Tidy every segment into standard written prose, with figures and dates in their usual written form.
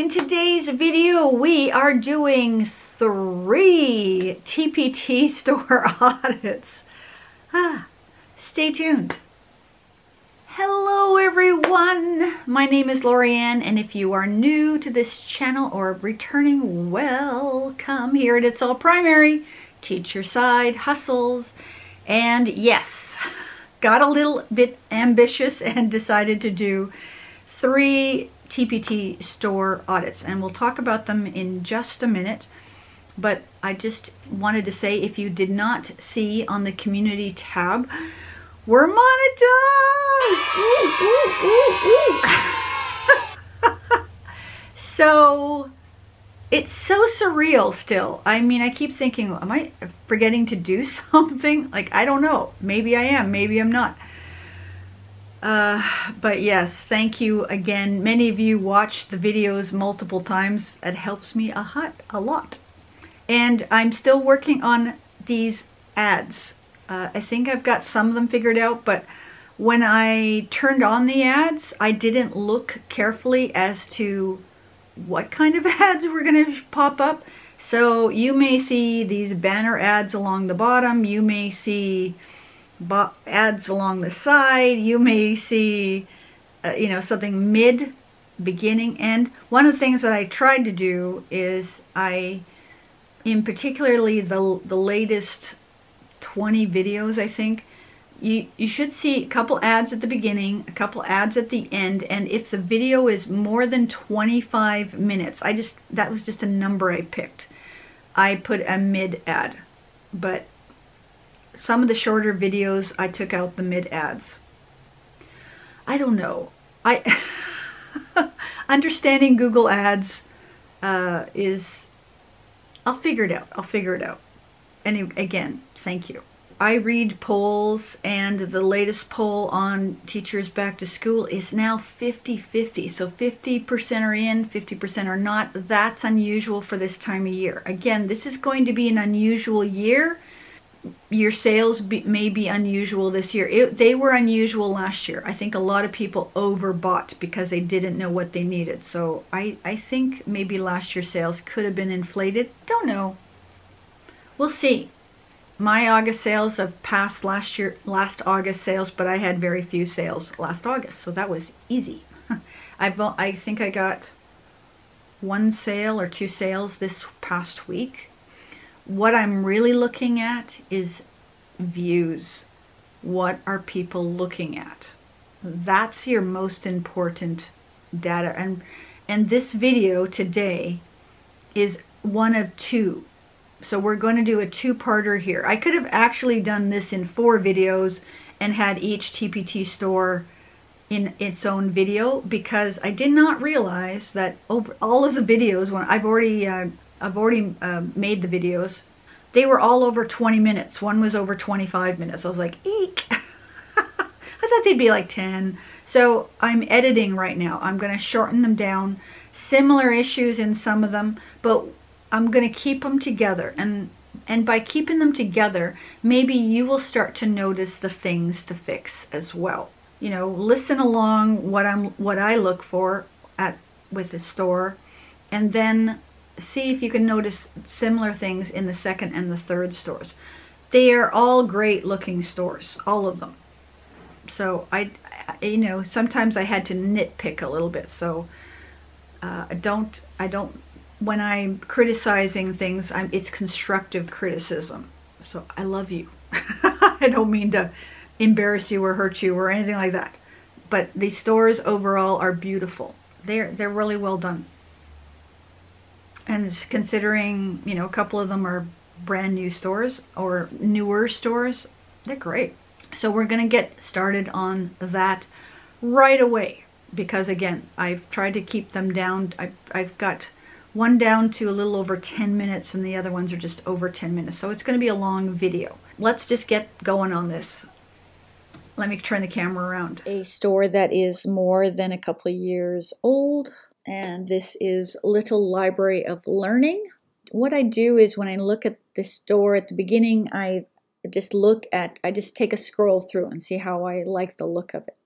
in today's video, we are doing 3 TPT store audits. Stay tuned. Hello everyone, my name is Laurianne, and if you are new to this channel or returning, welcome. Here at It's All Primary, teacher side hustles, and yes, got a little bit ambitious and decided to do 3 TPT store audits, and we'll talk about them in just a minute. But I just wanted to say, if you did not see on the community tab, we're monetized! Ooh, ooh, ooh, ooh. So it's so surreal still. I mean, I keep thinking, am I forgetting to do something? Like, I don't know. Maybe I am, maybe I'm not. But yes, thank you again. Many of you watch the videos multiple times. It helps me a lot. And I'm still working on these ads. I think I've got some of them figured out, but when I turned on the ads, I didn't look carefully as to what kind of ads were going to pop up. So you may see these banner ads along the bottom, you may see ads along the side, you may see you know, something mid, beginning, end. One of the things that I tried to do is in particularly the latest 20 videos, I think, you should see a couple ads at the beginning, a couple ads at the end, and if the video is more than 25 minutes, that was just a number I picked. I put a mid ad, but some of the shorter videos, I took out the mid ads. I don't know. Understanding Google Ads I'll figure it out. And again, thank you. I read polls, and the latest poll on teachers back to school is now 50-50. So 50% are in, 50% are not. That's unusual for this time of year. Again, this is going to be an unusual year. Your sales may be unusual this year. They were unusual last year. I think a lot of people overbought because they didn't know what they needed. So I think maybe last year's sales could have been inflated. Don't know. We'll see. My August sales have passed last August sales, but I had very few sales last August, so that was easy. I think I got 1 sale or 2 sales this past week. What I'm really looking at is views. What are people looking at? That's your most important data. And this video today is one of 2. So we're going to do a 2-parter here. I could have actually done this in 4 videos and had each TPT store in its own video, because I did not realize that all of the videos, when I've already made the videos, they were all over 20 minutes. One was over 25 minutes. I was like, eek. I thought they'd be like 10. So I'm editing right now. I'm going to shorten them down. Similar issues in some of them, but I'm going to keep them together, and by keeping them together, maybe you will start to notice the things to fix as well. You know, listen along what I look for with the store, and then see if you can notice similar things in the 2nd and the 3rd stores. They are all great looking stores, all of them. So you know, sometimes I had to nitpick a little bit. So when I'm criticizing things, it's constructive criticism. So I love you. I don't mean to embarrass you or hurt you or anything like that. But the stores overall are beautiful. They're really well done. And considering, you know, a couple of them are brand new stores or newer stores, they're great. So we're going to get started on that right away, because again, I've tried to keep them down. I've got one down to a little over 10 minutes, and the other ones are just over 10 minutes. So it's going to be a long video. Let's just get going on this. Let me turn the camera around. A store that is more than a couple of years old, and this is Little Library of Learning. What I do is, when I look at the store at the beginning, I just take a scroll through and see how I like the look of it.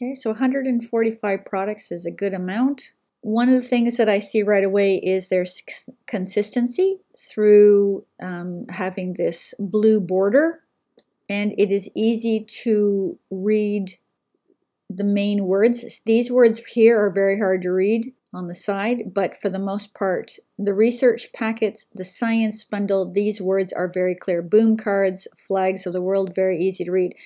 Okay, so 145 products is a good amount. One of the things that I see right away is there's consistency through having this blue border, and it is easy to read the main words. These words here are very hard to read on the side, but for the most part, the research packets, the science bundle, these words are very clear. Boom cards, flags of the world, very easy to read.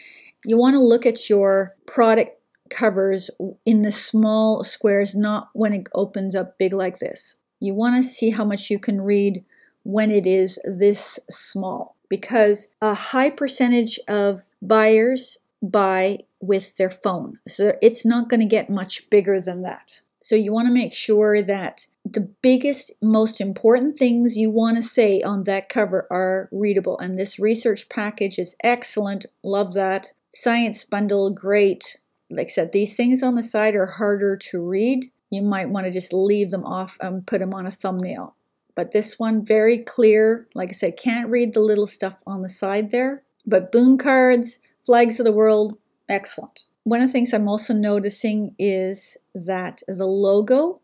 You want to look at your product covers in the small squares, not when it opens up big like this. You want to see how much you can read when it is this small, because a high percentage of buyers buy with their phone. So it's not going to get much bigger than that. So you want to make sure that the biggest, most important things you want to say on that cover are readable. And this research package is excellent. Love that. Science bundle, great. Like I said, these things on the side are harder to read. You might want to just leave them off and put them on a thumbnail. But this one, very clear. Like I said, can't read the little stuff on the side there. But boom cards, flags of the world, excellent. One of the things I'm also noticing is that the logo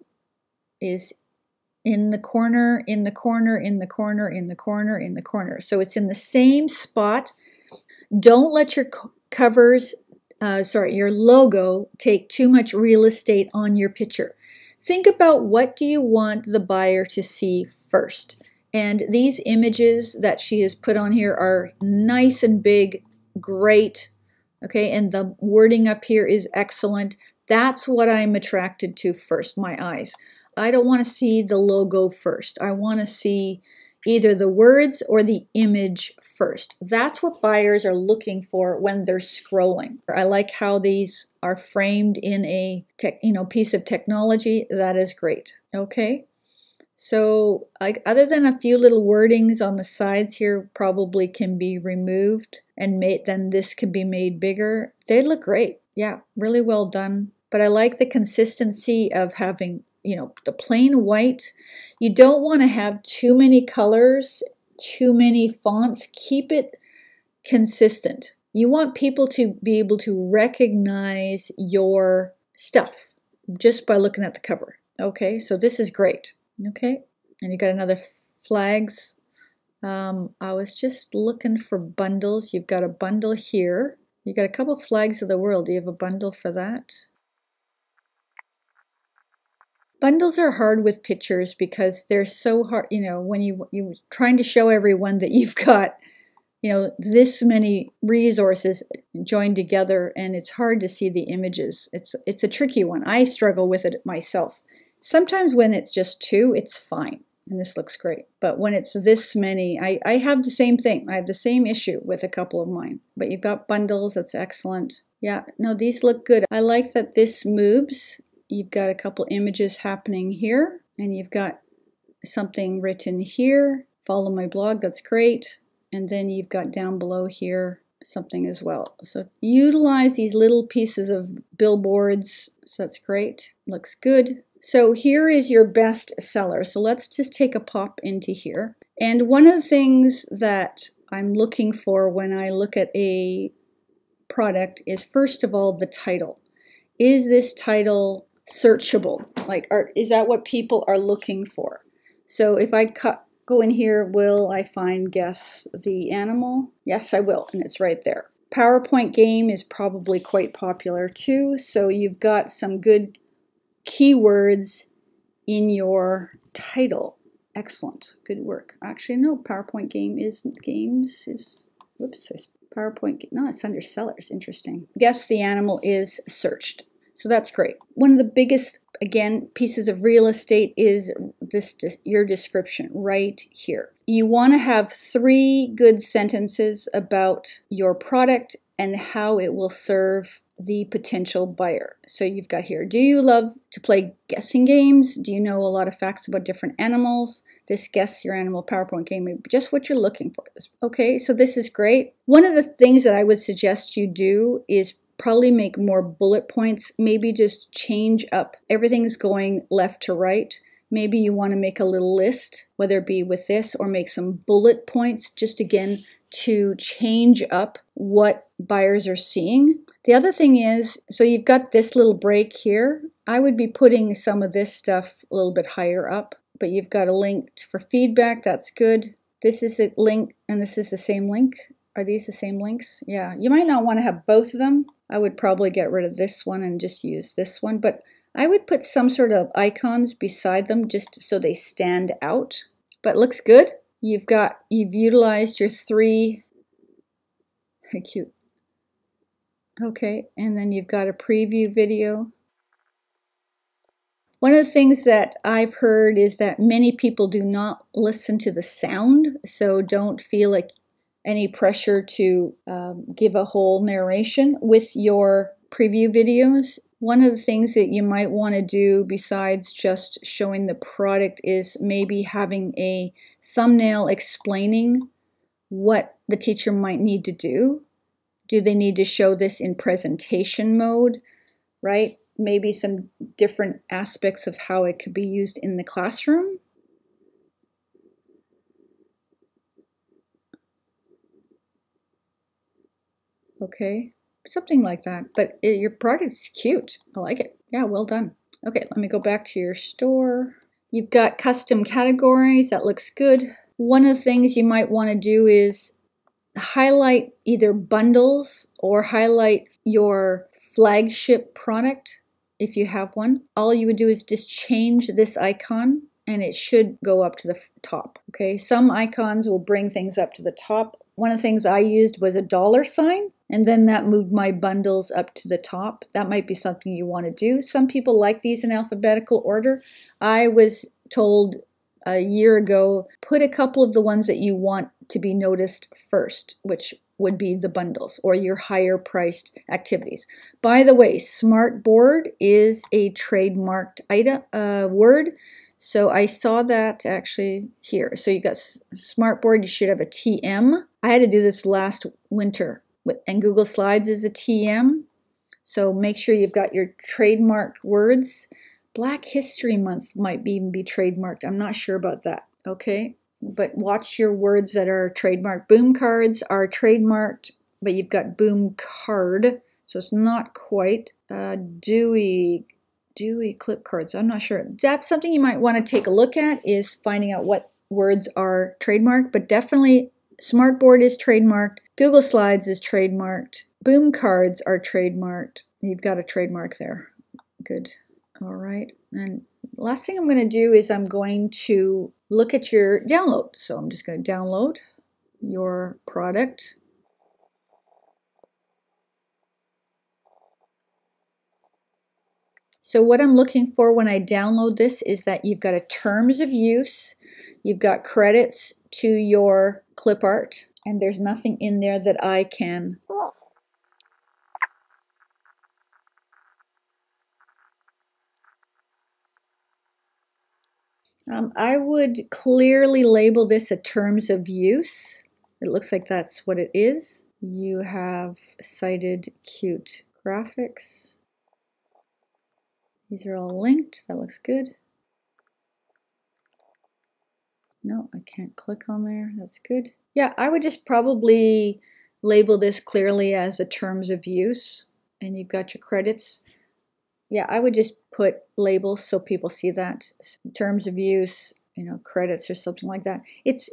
is in the corner, in the corner, in the corner, in the corner, in the corner. So it's in the same spot. Don't let your logo take too much real estate on your picture. Think about what do you want the buyer to see first. And these images that she has put on here are nice and big, great. Okay, and the wording up here is excellent. That's what I'm attracted to first, my eyes. I don't want to see the logo first. I want to see either the words or the image first. That's what buyers are looking for when they're scrolling. I like how these are framed in a piece of technology. That is great. Okay, so other than a few little wordings on the sides here probably can be removed and then this could be made bigger. They look great. Yeah, really well done. But I like the consistency of having, the plain white. You don't want to have too many colors, too many fonts. Keep it consistent. You want people to be able to recognize your stuff just by looking at the cover. Okay, so this is great. Okay, and you got another flags. I was just looking for bundles. You've got a bundle here. You got a couple flags of the world. Do you have a bundle for that? Bundles are hard with pictures because they're so hard, when you're trying to show everyone that you've got, this many resources joined together, and it's hard to see the images. It's a tricky one. I struggle with it myself. Sometimes when it's just two, it's fine, and this looks great. But when it's this many, I have the same thing. I have the same issue with a couple of mine. But you've got bundles, that's excellent. Yeah, no, these look good. I like that this moves. You've got a couple images happening here, and you've got something written here. Follow my blog, that's great. And then you've got down below here something as well. So utilize these little pieces of billboards. So that's great, looks good. So here is your best seller. So let's just take a pop into here. And one of the things that I'm looking for when I look at a product is, first of all, the title. Is this title searchable? Is that what people are looking for? So if I go in here, will I find guess the animal? Yes, I will, and it's right there. PowerPoint game is probably quite popular too. So you've got some good keywords in your title. Excellent, good work. Actually, no, PowerPoint game isn't games. PowerPoint, no, it's under sellers, interesting. Guess the animal is searched. So that's great. One of the biggest, again, pieces of real estate is your description right here. You want to have 3 good sentences about your product and how it will serve the potential buyer. So you've got here, do you love to play guessing games? Do you know a lot of facts about different animals? This guess your animal PowerPoint game may be just what you're looking for. Okay, so this is great. One of the things that I would suggest you do is probably make more bullet points, maybe just change up. Everything's going left to right. Maybe you want to make a little list, whether it be with this or make some bullet points, just again to change up what buyers are seeing. The other thing is, so you've got this little break here. I would be putting some of this stuff a little bit higher up, but you've got a link for feedback. That's good. This is a link, and this is the same link. Are these the same links? Yeah, you might not want to have both of them. I would probably get rid of this one and just use this one, but I would put some sort of icons beside them just so they stand out. But it looks good. You've utilized your three. Cute. Okay, and then you've got a preview video. One of the things that I've heard is that many people do not listen to the sound, so don't feel like any pressure to give a whole narration with your preview videos. One of the things that you might want to do besides just showing the product is maybe having a thumbnail explaining what the teacher might need to do. Do they need to show this in presentation mode, right? Maybe some different aspects of how it could be used in the classroom. Okay, something like that. But your product is cute. I like it. Yeah, well done. Okay, let me go back to your store. You've got custom categories. That looks good. One of the things you might want to do is highlight either bundles or highlight your flagship product if you have one. All you would do is just change this icon and it should go up to the top. Okay, some icons will bring things up to the top. One of the things I used was a $, and then that moved my bundles up to the top. That might be something you want to do. Some people like these in alphabetical order. I was told a year ago, put a couple of the ones that you want to be noticed first, which would be the bundles or your higher priced activities. By the way, SmartBoard is a trademarked item, word. So I saw that actually here. So you got SmartBoard, you should have a TM. I had to do this last winter, and Google Slides is a TM. So make sure you've got your trademarked words. Black History Month might even be trademarked. I'm not sure about that, okay? But watch your words that are trademarked. Boom Cards are trademarked, but you've got Boom Card, so it's not quite. Dewey Clip Cards, I'm not sure. That's something you might want to take a look at, is finding out what words are trademarked, but definitely SmartBoard is trademarked, Google Slides is trademarked, Boom Cards are trademarked. You've got a trademark there, good. All right, and last thing I'm going to do is I'm going to look at your download. So I'm just going to download your product. So what I'm looking for when I download this is that you've got a terms of use, you've got credits to your clip art, and there's nothing in there that I can... I would clearly label this a terms of use. It looks like that's what it is. You have cited cute graphics. These are all linked. That looks good. No, I can't click on there. That's good. Yeah, I would just probably label this clearly as a terms of use. And you've got your credits. Yeah, I would just put labels so people see that. Terms of use, you know, credits or something like that. It's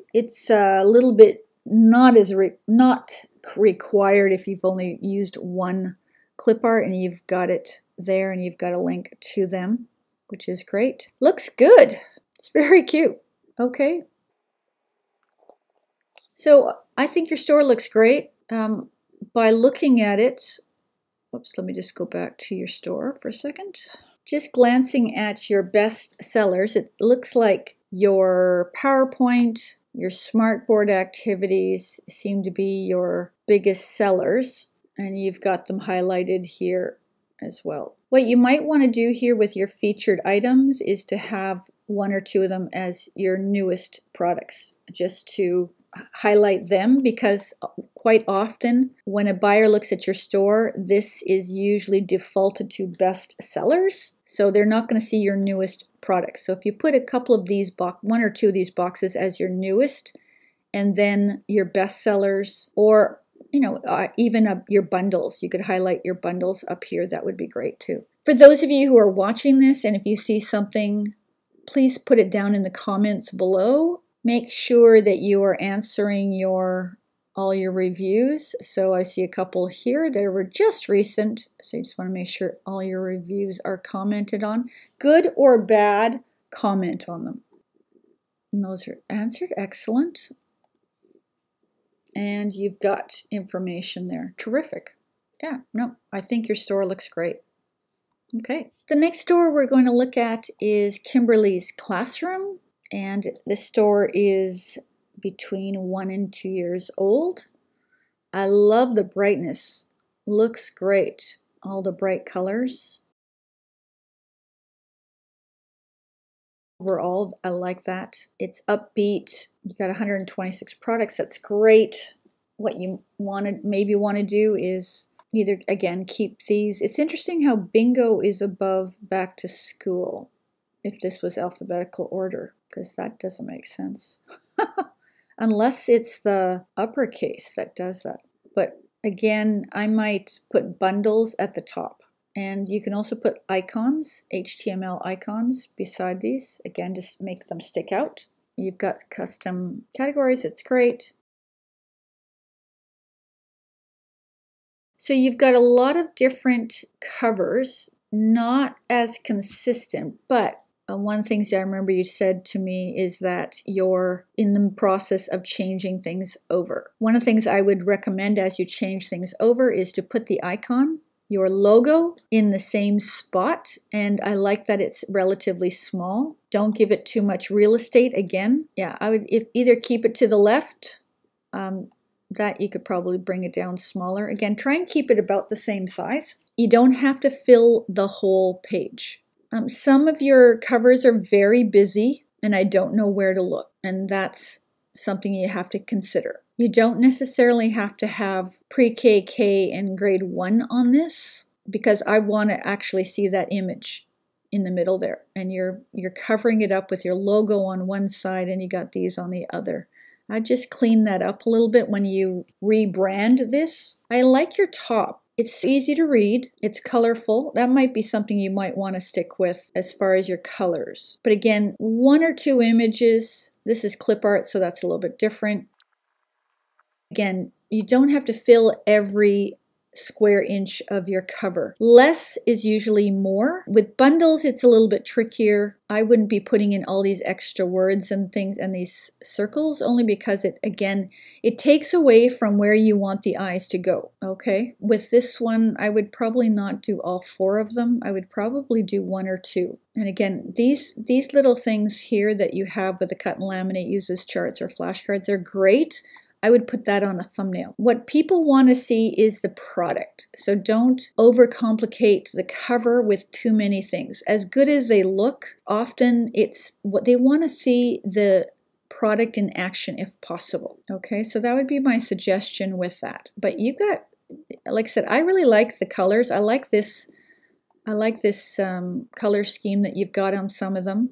a little bit not required if you've only used one clip art and you've got it there and you've got a link to them, which is great. Looks good. It's very cute. Okay. So I think your store looks great. By looking at it, oops, let me just go back to your store for a second. Just glancing at your best sellers, it looks like your PowerPoint, your SmartBoard activities seem to be your biggest sellers, and you've got them highlighted here as well. What you might want to do here with your featured items is to have one or two of them as your newest products, just to highlight them, because quite often when a buyer looks at your store, this is usually defaulted to best sellers, so they're not going to see your newest products. So if you put a couple of these boxes, one or two of these boxes as your newest, and then your bestsellers, or even your bundles. You could highlight your bundles up here. That would be great too. For those of you who are watching this, and if you see something, please put it down in the comments below. Make sure that you are answering all your reviews. So I see a couple here that were just recent. So you just want to make sure all your reviews are commented on. Good or bad, comment on them. And those are answered. Excellent. And you've got information there. Terrific. Yeah, no, I think your store looks great. Okay. The next store we're going to look at is Kimberly's Classroom. And this store is between 1 and 2 years old. I love the brightness. Looks great. All the bright colors. Overall, I like that. It's upbeat. You got 126 products. That's great. What you maybe want to do is either, again, keep these. It's interesting how bingo is above back to school, if this was alphabetical order, because that doesn't make sense. Unless it's the uppercase that does that. But again, I might put bundles at the top. And you can also put icons, HTML icons, beside these. Again, just make them stick out. You've got custom categories. It's great. So you've got a lot of different covers, not as consistent, but one of the things I remember you said to me is that you're in the process of changing things over. One of the things I would recommend as you change things over is to put the icon, your logo, in the same spot, and I like that it's relatively small. Don't give it too much real estate again. Yeah, I would either keep it to the left, that you could probably bring it down smaller. Again, try and keep it about the same size. You don't have to fill the whole page. Some of your covers are very busy, and I don't know where to look, and that's something you have to consider. You don't necessarily have to have pre-KK and grade 1 on this, because I want to actually see that image in the middle there, and you're covering it up with your logo on one side and you got these on the other. I just clean that up a little bit when you rebrand this. I like your top. It's easy to read. It's colorful. That might be something you might want to stick with as far as your colors. But again, one or two images. This is clip art, so that's a little bit different. Again, you don't have to fill every square inch of your cover. Less is usually more. With bundles, it's a little bit trickier. I wouldn't be putting in all these extra words and things and these circles, only because it, again, it takes away from where you want the eyes to go. Okay, with this one, I would probably not do all four of them. I would probably do one or two. And again, these little things here that you have with the cut and laminate uses charts or flashcards, they're great. I would put that on a thumbnail. What people want to see is the product. So don't overcomplicate the cover with too many things. As good as they look, often it's what they want to see, the product in action if possible. Okay, so that would be my suggestion with that. But you've got, like I said, I really like the colors. I like this color scheme that you've got on some of them.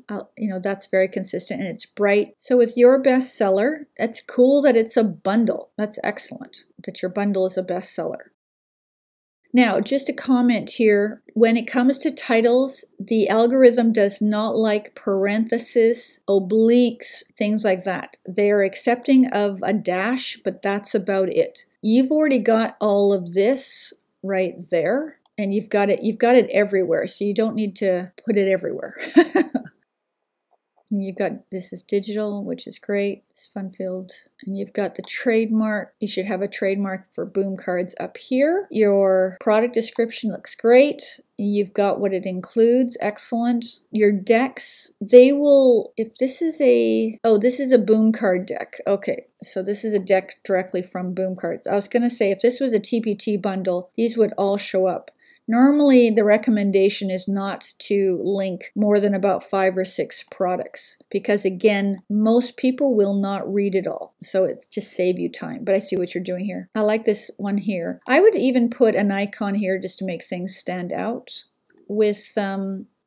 That's very consistent and it's bright. So with your bestseller, it's cool that it's a bundle. That's excellent that your bundle is a bestseller. Now, just a comment here. When it comes to titles, the algorithm does not like parentheses, obliques, things like that. They are accepting of a dash, but that's about it. You've already got all of this right there. And you've got it everywhere, so you don't need to put it everywhere. You've got, this is digital, which is great. It's fun filled. And you've got the trademark. You should have a trademark for Boom Cards up here. Your product description looks great. You've got what it includes. Excellent. Your decks, they will, if this is a, oh, this is a Boom Card deck. Okay, so this is a deck directly from Boom Cards. I was going to say, if this was a TPT bundle, these would all show up. Normally, the recommendation is not to link more than about 5 or 6 products because, again, most people will not read it all. So it just saves you time. But I see what you're doing here. I like this one here. I would even put an icon here just to make things stand out. With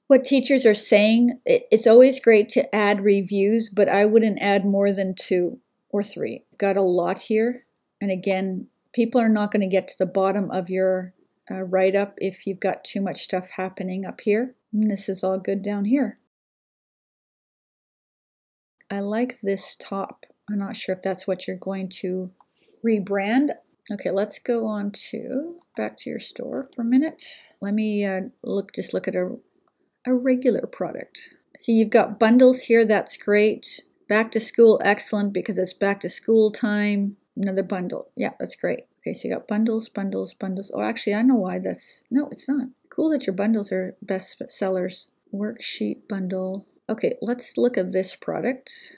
what teachers are saying, it's always great to add reviews, but I wouldn't add more than 2. or three. I've got a lot here, and again, people are not going to get to the bottom of your write-up if you've got too much stuff happening up here. And this is all good down here. I like this top. I'm not sure if that's what you're going to rebrand. Okay, let's go on to back to your store for a minute. Let me just look at a regular product. So you've got bundles here. That's great. Back to school, excellent, because it's back to school time. Another bundle. Yeah, that's great. Okay, so you got bundles, bundles, bundles. Oh, actually, I know why that's... No, it's not. Cool that your bundles are best sellers. Worksheet bundle. Okay, let's look at this product.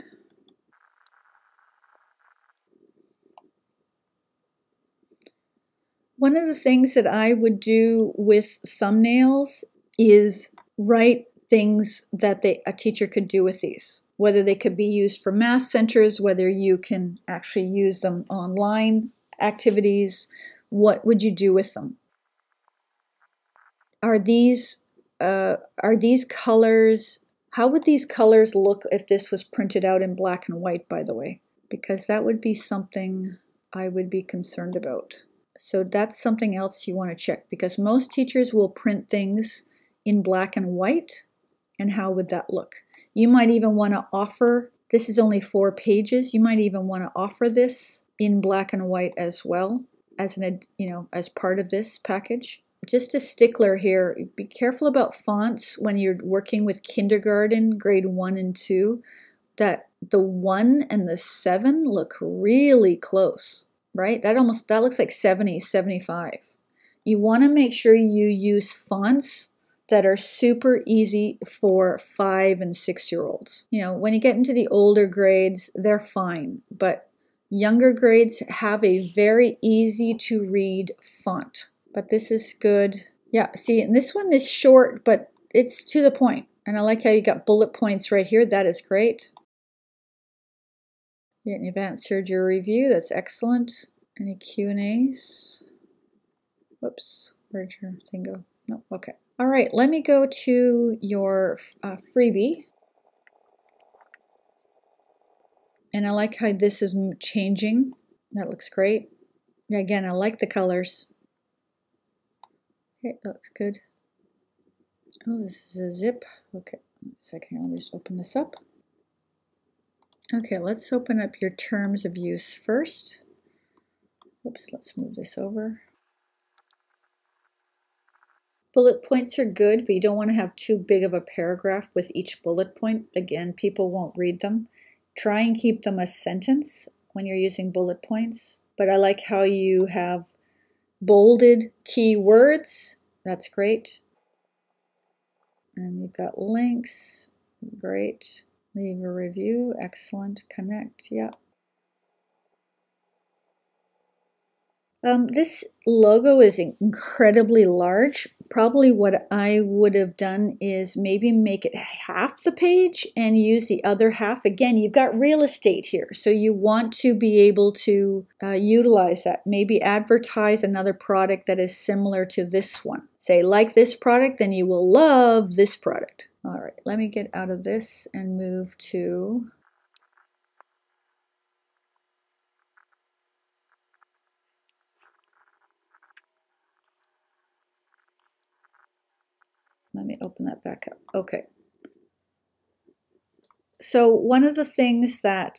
One of the things that I would do with thumbnails is write things that a teacher could do with these, whether they could be used for math centers, whether you can actually use them online activities. What would you do with them? Are these colors? How would these colors look if this was printed out in black and white, by the way? Because that would be something I would be concerned about. So that's something else you want to check, because most teachers will print things in black and white, and how would that look? You might even want to offer, this is only 4 pages, you might even want to offer this in black and white as well, as an, you know, as part of this package. Just a stickler here, be careful about fonts when you're working with kindergarten, grade 1 and 2, that the 1 and the 7 look really close, right? That looks like 70, 75. You want to make sure you use fonts that are super easy for 5- and 6-year-olds. You know, when you get into the older grades, they're fine, but younger grades have a very easy to read font. But this is good. Yeah, see, and this one is short, but it's to the point. And I like how you got bullet points right here. That is great. You've answered your review. That's excellent. Any Q&As? Whoops, where'd your thing go? No, okay. All right, let me go to your freebie. And I like how this is changing. That looks great. Again, I like the colors. Okay, that looks good. Oh, this is a zip. Okay, 1 second, let me just open this up. Okay, let's open up your terms of use first. Oops, let's move this over. Bullet points are good, but you don't want to have too big of a paragraph with each bullet point. Again, people won't read them. Try and keep them a sentence when you're using bullet points. But I like how you have bolded key words. That's great. And you've got links. Great. Leave a review. Excellent. Connect. Yeah. This logo is incredibly large. Probably what I would have done is maybe make it half the page and use the other half. Again, you've got real estate here, so you want to be able to utilize that. Maybe advertise another product that is similar to this one. Say, like this product, then you will love this product. All right, let me get out of this and move to... Let me open that back up. Okay. So one of the things that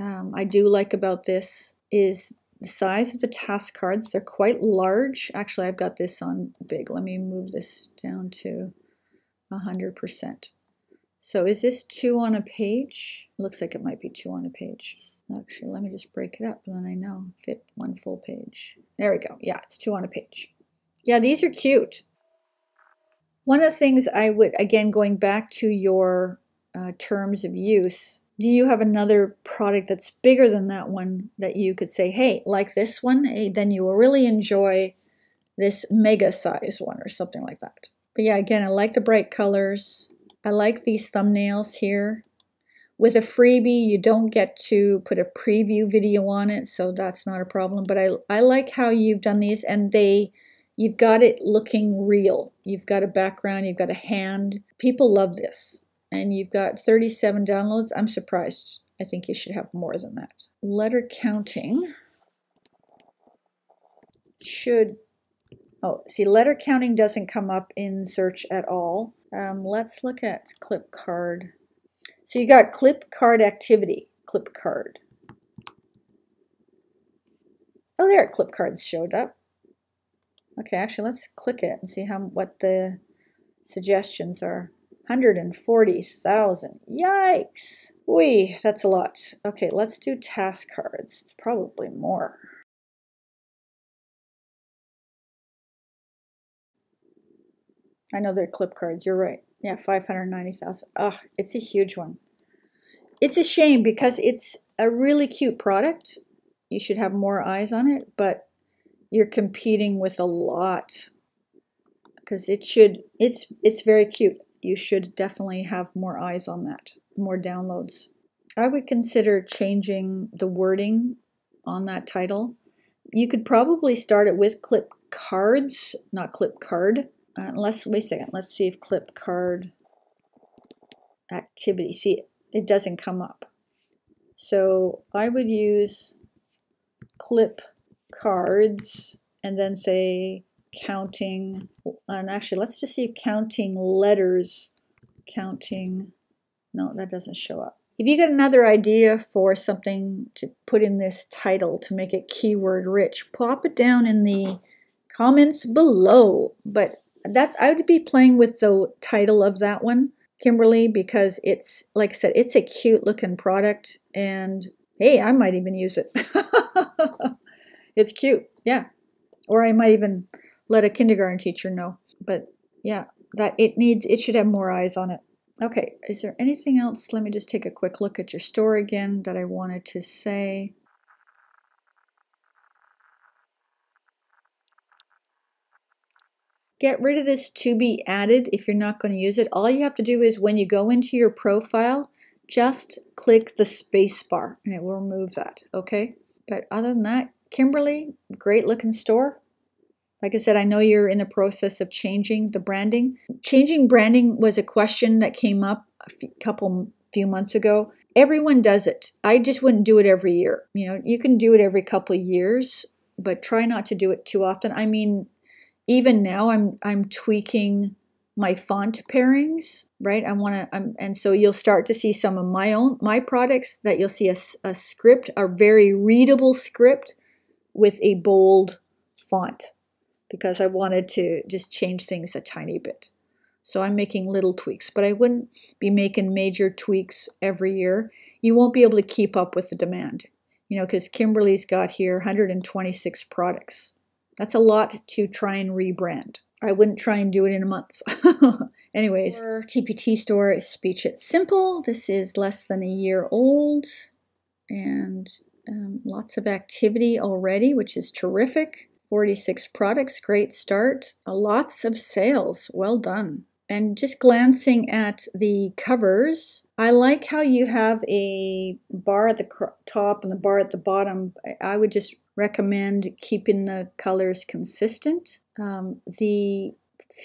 I do like about this is the size of the task cards. They're quite large. Actually, I've got this on big. Let me move this down to 100%. So is this 2 on a page? Looks like it might be 2 on a page. Actually, let me just break it up and then I know. Fit 1 full page. There we go. Yeah, it's 2 on a page. Yeah, these are cute. One of the things I would, again, going back to your terms of use, do you have another product that's bigger than that one that you could say, hey, like this one, hey, then you will really enjoy this mega size one or something like that. But yeah, again, I like the bright colors. I like these thumbnails here. With a freebie, you don't get to put a preview video on it, so that's not a problem. But I like how you've done these, and they... You've got it looking real. You've got a background, you've got a hand. People love this. And you've got 37 downloads. I'm surprised. I think you should have more than that. Letter counting should, oh, see, letter counting doesn't come up in search at all. Let's look at clip card. So you got clip card activity, clip card. Oh, there, clip cards showed up. Okay, actually, let's click it and see how what the suggestions are. 140,000. Yikes! Whee, that's a lot. Okay, let's do task cards. It's probably more. I know they're clip cards, you're right. Yeah, 590,000. Ugh, it's a huge one. It's a shame because it's a really cute product. You should have more eyes on it, but you're competing with a lot because it should, it's very cute. You should definitely have more eyes on that, more downloads. I would consider changing the wording on that title. You could probably start it with clip cards, not clip card. Unless, wait a second, let's see if clip card activity, see, it doesn't come up. So I would use clip cards and then say counting, and actually let's just see if counting letters, counting, no, that doesn't show up. If you got another idea for something to put in this title to make it keyword rich, pop it down in the comments below. But that's, I would be playing with the title of that one, Kimberly, because it's, like I said, it's a cute looking product, and hey, I might even use it. It's cute, yeah. Or I might even let a kindergarten teacher know. But yeah, that it should have more eyes on it. Okay, is there anything else? Let me just take a quick look at your store again that I wanted to say. Get rid of this to be added if you're not going to use it. All you have to do is when you go into your profile, just click the space bar and it will remove that, okay? But other than that, Kimberly, great looking store. Like I said, I know you're in the process of changing the branding. Changing branding was a question that came up a few months ago. Everyone does it. I just wouldn't do it every year. You know, you can do it every couple of years, but try not to do it too often. I mean, even now I'm tweaking my font pairings, right? And so you'll start to see some of my products that you'll see a script, a very readable script with a bold font, because I wanted to just change things a tiny bit. So I'm making little tweaks, but I wouldn't be making major tweaks every year. You won't be able to keep up with the demand, you know, because Kimberly's got here 126 products. That's a lot to try and rebrand. I wouldn't try and do it in a month. Anyways, our TPT store is Speech It Simple. This is less than a year old, and lots of activity already, which is terrific. 46 products, great start. Lots of sales, well done. And just glancing at the covers, I like how you have a bar at the top and the bar at the bottom. I would just recommend keeping the colors consistent. The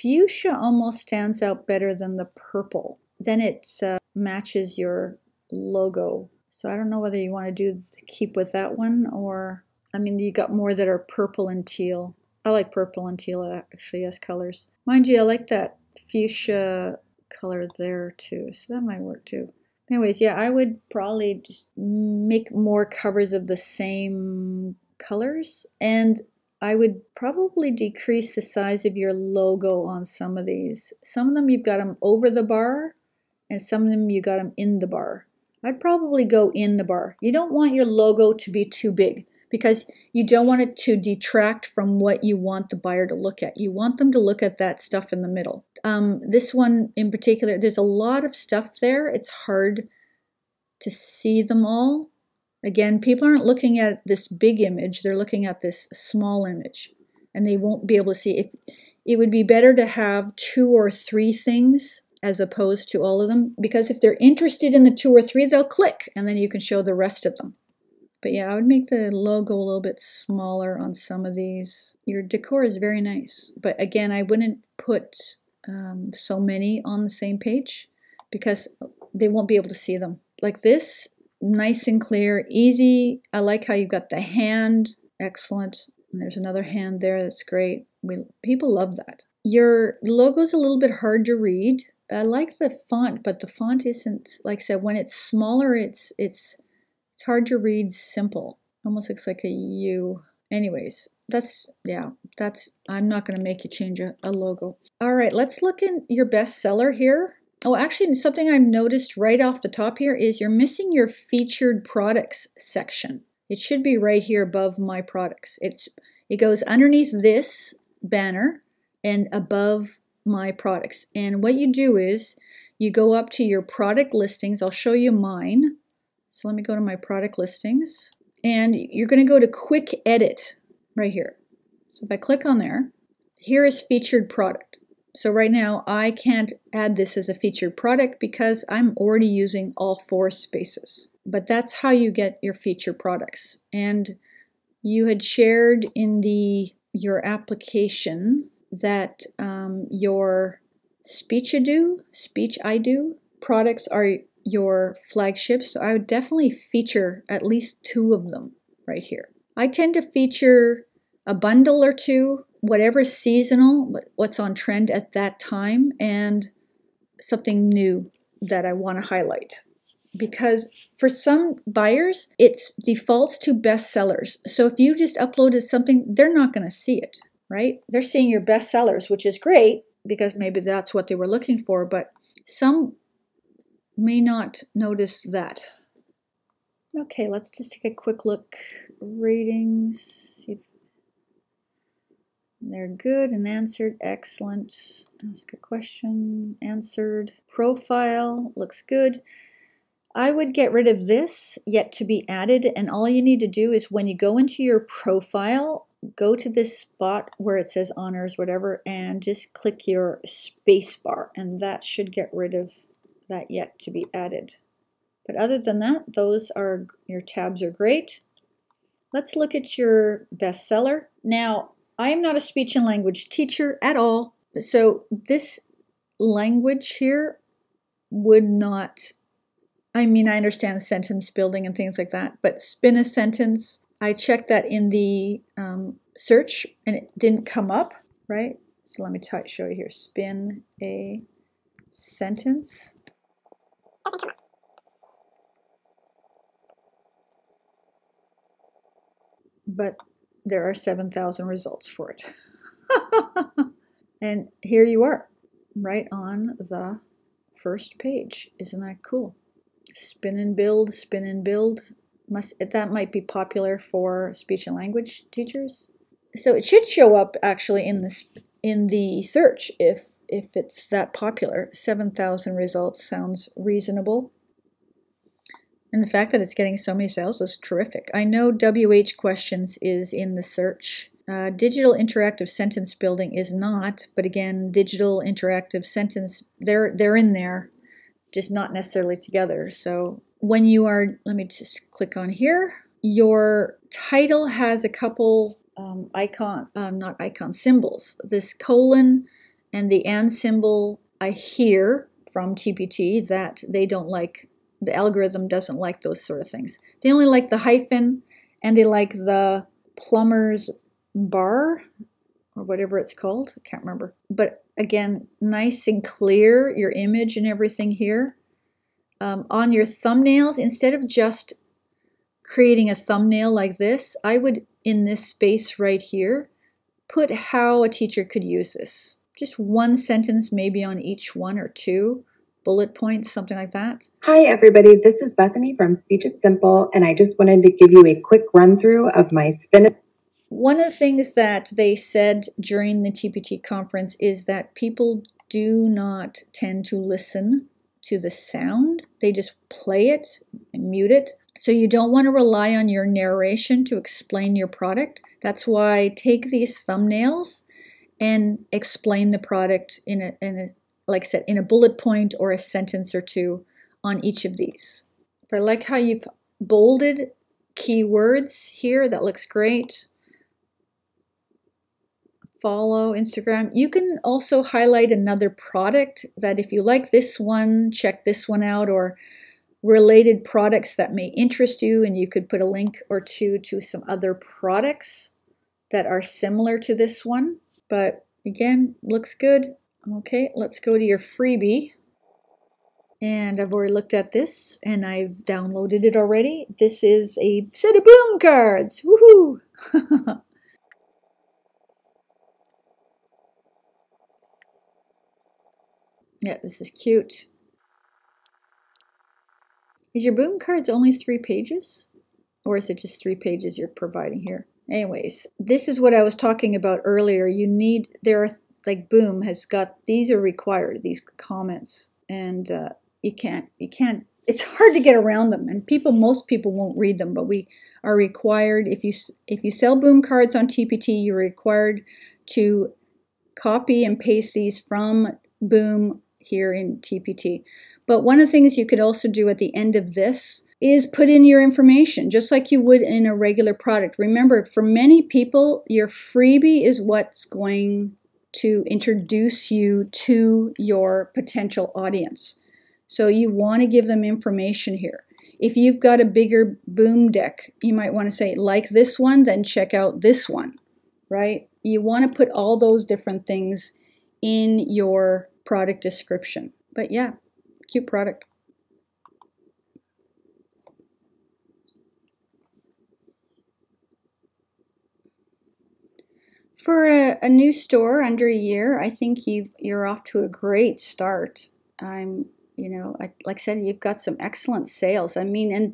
fuchsia almost stands out better than the purple. Then it matches your logo. So I don't know whether you want to keep with that one, or, I mean, you got more that are purple and teal. I like purple and teal actually as colors. Mind you, I like that fuchsia color there too, so that might work too. Anyways, yeah, I would probably just make more covers of the same colors, and I would probably decrease the size of your logo on some of these. Some of them you've got them over the bar, and some of them you got them in the bar. I'd probably go in the bar. You don't want your logo to be too big, because you don't want it to detract from what you want the buyer to look at. You want them to look at that stuff in the middle. This one in particular, there's a lot of stuff there. It's hard to see them all. Again, people aren't looking at this big image. They're looking at this small image, and they won't be able to see it. It would be better to have 2 or 3 things as opposed to all of them, because if they're interested in the 2 or 3, they'll click, and then you can show the rest of them. But yeah, I would make the logo a little bit smaller on some of these. Your decor is very nice. But again, I wouldn't put so many on the same page, because they won't be able to see them. Like this, nice and clear, easy. I like how you got the hand. Excellent. And there's another hand there. That's great. People love that. Your logo's a little bit hard to read. I like the font, but the font isn't, like I said, when it's smaller, it's hard to read simple. Almost looks like a U. Anyways, that's, I'm not going to make you change a logo. All right, let's look in your bestseller here. Oh, actually, something I've noticed right off the top here is you're missing your featured products section. It should be right here above my products. It goes underneath this banner and above my products. And what you do is you go up to your product listings. I'll show you mine. So let me go to my product listings. And you're going to go to quick edit right here. So if I click on there, here is featured product. So right now I can't add this as a featured product because I'm already using all four spaces. But that's how you get your featured products. And you had shared in your application that your Speech I Do products are your flagships. So I would definitely feature at least two of them right here. I tend to feature a bundle or two, whatever's seasonal, what's on trend at that time, and something new that I want to highlight. Because for some buyers, it defaults to bestsellers. So if you just uploaded something, they're not going to see it, right? They're seeing your bestsellers, which is great because maybe that's what they were looking for, but some may not notice that. Okay, let's just take a quick look. Ratings. They're good and answered. Excellent. Ask a question. Answered. Profile. Looks good. I would get rid of this yet to be added, and all you need to do is when you go into your profile, go to this spot where it says honors, whatever, and just click your space bar, and that should get rid of that yet to be added. But other than that, your tabs are great. Let's look at your bestseller. Now, I am not a speech and language teacher at all, so this language here would not, I mean, I understand sentence building and things like that, but spin a sentence, I checked that in the search and it didn't come up, right? So let me show you here, spin a sentence. But there are 7,000 results for it. And here you are, right on the first page. Isn't that cool? Spin and build, that might be popular for speech and language teachers. So it should show up actually in the search if it's that popular. 7,000 results sounds reasonable. And the fact that it's getting so many sales is terrific. I know WH questions is in the search. Digital interactive sentence building is not, but again, digital interactive sentence, they're in there. Just not necessarily together. So when you are, let me just click on here, your title has a couple symbols. This colon and the and symbol, I hear from TPT that they don't like, the algorithm doesn't like those sort of things. They only like the hyphen and they like the plumber's bar or whatever it's called, I can't remember. But again, nice and clear, your image and everything here. On your thumbnails, instead of just creating a thumbnail like this, I would, in this space right here, put how a teacher could use this. Just one sentence maybe on each one or two bullet points, something like that. Hi everybody, this is Bethany from Speech It Simple, and I just wanted to give you a quick run through of my spin. One of the things that they said during the TPT conference is that people do not tend to listen to the sound. They just play it and mute it. So you don't want to rely on your narration to explain your product. That's why take these thumbnails and explain the product like I said, in a bullet point or a sentence or two on each of these. But I like how you've bolded keywords here. That looks great. Follow Instagram. You can also highlight another product that if you like this one, check this one out, or related products that may interest you, and you could put a link or two to some other products that are similar to this one. But again, looks good. Okay, let's go to your freebie. And I've already looked at this, and I've downloaded it already. This is a set of boom cards. Woohoo! Yeah, this is cute. Is your boom cards only 3 pages? Or is it just 3 pages you're providing here? Anyways, this is what I was talking about earlier. You need, there are, like Boom has got, these are required, these comments. And you can't, it's hard to get around them, and most people won't read them, but we are required, if you sell boom cards on TPT, you're required to copy and paste these from Boom here in TPT. But one of the things you could also do at the end of this is put in your information, just like you would in a regular product. Remember, for many people, your freebie is what's going to introduce you to your potential audience. So you want to give them information here. If you've got a bigger boom deck, you might want to say, like this one, then check out this one, right? You want to put all those different things in your product description. But yeah, cute product. For a new store under a year, I think you're off to a great start. Like I said, you've got some excellent sales. I mean,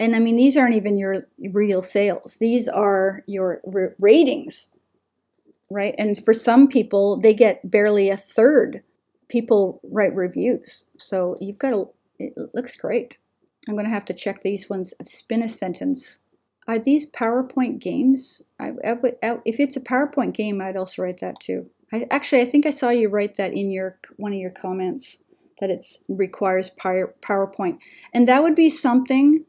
and these aren't even your real sales. These are your ratings, right? And for some people, they get barely a third. People write reviews, so you've got it looks great. I'm going to have to check these ones. Spin a sentence. Are these PowerPoint games? If it's a PowerPoint game, I'd also write that too. Actually, I think I saw you write that in one of your comments, that it requires PowerPoint. And that would be something,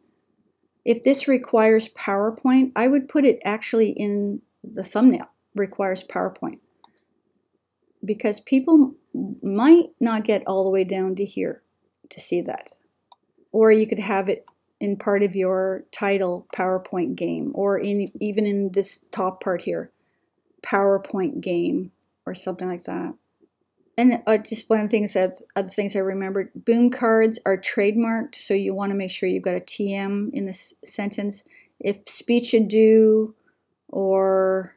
if this requires PowerPoint, I would put it actually in the thumbnail, requires PowerPoint. Because people might not get all the way down to here to see that. Or you could have it in part of your title, PowerPoint game, or even in this top part here, PowerPoint game, or something like that. And just one of the things other things I remembered, boom cards are trademarked, so you want to make sure you've got a TM in this sentence. If speech ado or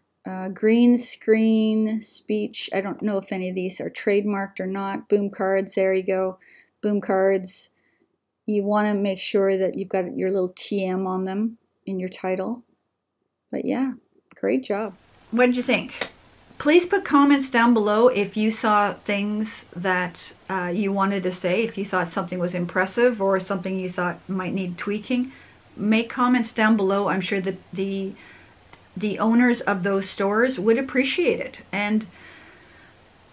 green screen speech, I don't know if any of these are trademarked or not. Boom cards, there you go, boom cards. You want to make sure that you've got your little TM on them in your title. But yeah, great job. What did you think? Please put comments down below if you saw things that you wanted to say, if you thought something was impressive or something you thought might need tweaking. Make comments down below. I'm sure that the owners of those stores would appreciate it. And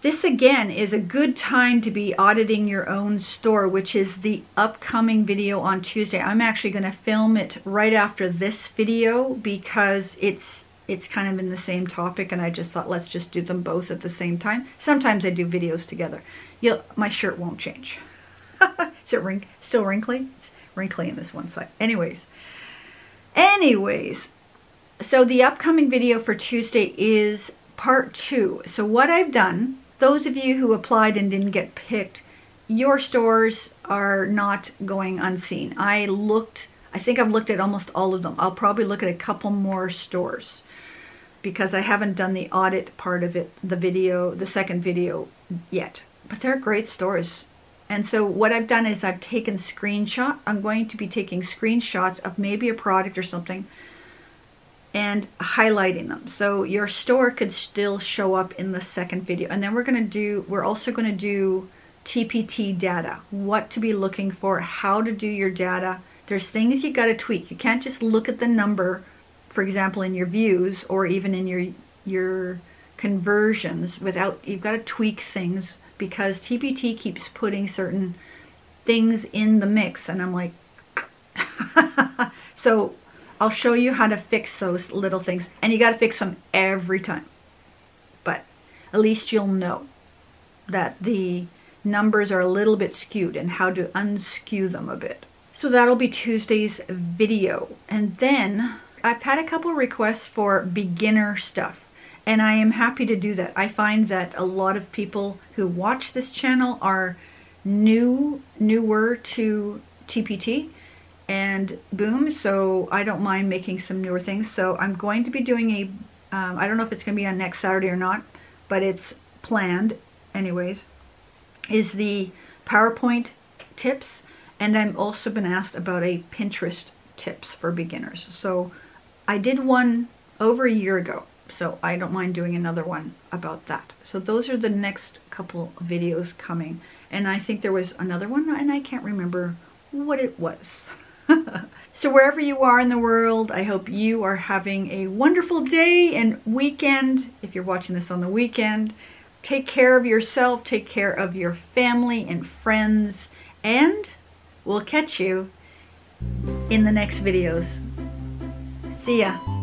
this again is a good time to be auditing your own store, which is the upcoming video on Tuesday. I'm actually going to film it right after this video because it's kind of in the same topic, and I just thought let's just do them both at the same time. Sometimes I do videos together. My shirt won't change. Is it still wrinkly? It's wrinkly in this one side. Anyways, so the upcoming video for Tuesday is part 2. So what I've done, those of you who applied and didn't get picked, your stores are not going unseen. I think I've looked at almost all of them. I'll probably look at a couple more stores because I haven't done the audit part of it, the second video yet. But they're great stores. And so what I've done is I've taken screenshots. I'm going to be taking screenshots of maybe a product or something and highlighting them. So your store could still show up in the second video. And then we're also going to do TPT data, what to be looking for, how to do your data. There's things you got to tweak. You can't just look at the number, for example, in your views or even in your conversions without, you've got to tweak things because TPT keeps putting certain things in the mix. And I'm like, so I'll show you how to fix those little things, and you got to fix them every time, but at least you'll know that the numbers are a little bit skewed and how to unskew them a bit. So that'll be Tuesday's video. And then I've had a couple requests for beginner stuff, and I am happy to do that. I find that a lot of people who watch this channel are newer to TPT and Boom, so I don't mind making some newer things. So I'm going to be doing a, I don't know if it's going to be on next Saturday or not, but it's planned anyways, is the PowerPoint tips, and I've also been asked about a Pinterest tips for beginners. So I did one over a year ago, so I don't mind doing another one about that. So those are the next couple videos coming, and I think there was another one and I can't remember what it was. So wherever you are in the world, I hope you are having a wonderful day and weekend. If you're watching this on the weekend, take care of yourself, take care of your family and friends, and we'll catch you in the next videos. See ya.